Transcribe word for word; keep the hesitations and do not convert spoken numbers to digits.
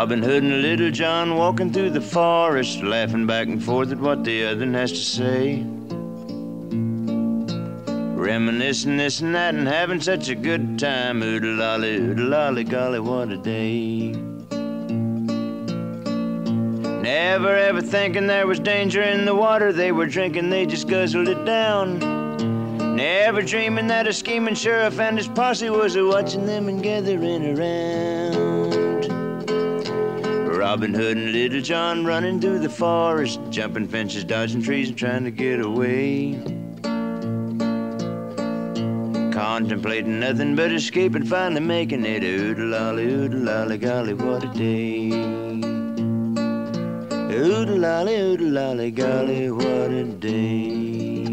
Robin Hood and Little John walking through the forest, laughing back and forth at what the other one has to say. Reminiscing this and that and having such a good time. Oodle-lolly, oodle-lolly, golly, what a day. Never ever thinking there was danger in the water they were drinking, they just guzzled it down. Never dreaming that a scheming sheriff and his posse was a-watching them and gathering around. Robin Hood and Little John running through the forest, jumping fences, dodging trees, and trying to get away. Contemplating nothing but escape and finally making it. Oodle-lolly, oodle-lolly, golly, what a day. Oodle-lolly, oodle-lolly, golly, what a day.